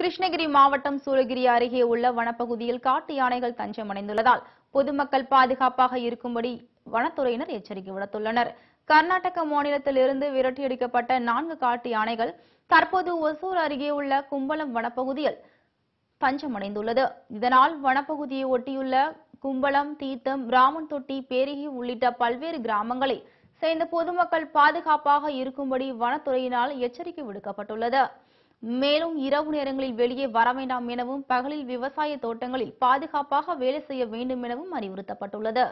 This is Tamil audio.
கிருஷ்ணகிரி மாவட்டம் சூளகிரி அருகே உள்ள வனப்பகுதியில் காட்டு யானைகள் தஞ்சமடைந்துள்ளதால் பொதுமக்கள் பாதுகாப்பாக இருக்கும்படி வனத்துறையினர் எச்சரிக்கை விடுத்துள்ளனர். கர்நாடக மாநிலத்திலிருந்து விரட்டியடிக்கப்பட்ட 4 காட்டு யானைகள் தற்போது ஒசூர் அருகே உள்ள கும்பலம் வனப்பகுதியில் தஞ்சமடைந்துள்ளது. இதனால் வனப்பகுதியை ஒட்டியுள்ள கும்பலம், தீத்தம், ராமன் தொட்டி, பேரிகி உள்ளிட்ட பல்வேறு கிராமங்களை சேர்ந்த பொதுமக்கள் பாதுகாப்பாக இருக்கும்படி வனத்துறையினால் எச்சரிக்கை விடுக்கப்பட்டுள்ளது. மேலும் இரவு நேரங்களில் வெளியே வர வேண்டாம் எனவும், பகலில் விவசாய தோட்டங்களில் பாதுகாப்பாக வேலை செய்ய வேண்டும் எனவும் அறிவுறுத்தப்பட்டுள்ளது.